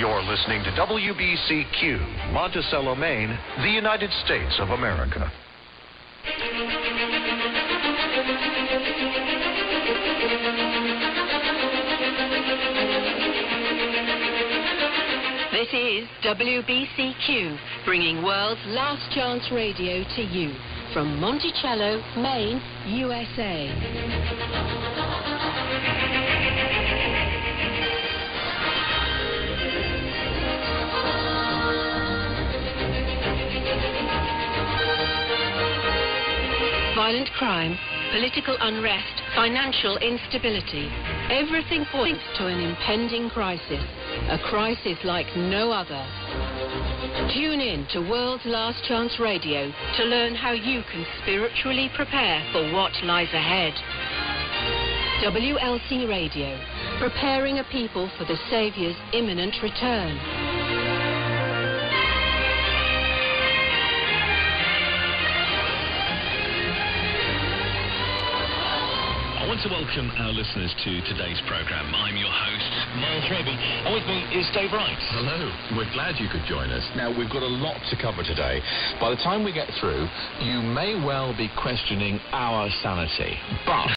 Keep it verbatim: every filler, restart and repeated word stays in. You're listening to W B C Q, Monticello, Maine, the United States of America. This is W B C Q, bringing World's Last Chance Radio to you from Monticello, Maine, U S A. Violent crime, political unrest, financial instability. Everything points to an impending crisis, a crisis like no other. Tune in to World's Last Chance Radio to learn how you can spiritually prepare for what lies ahead. W L C Radio, preparing a people for the Saviour's imminent return. To welcome our listeners to today's program. I'm your host, Neil Treby, and with me is Dave Wright. Hello. We're glad you could join us. Now, we've got a lot to cover today. By the time we get through, you may well be questioning our sanity, but...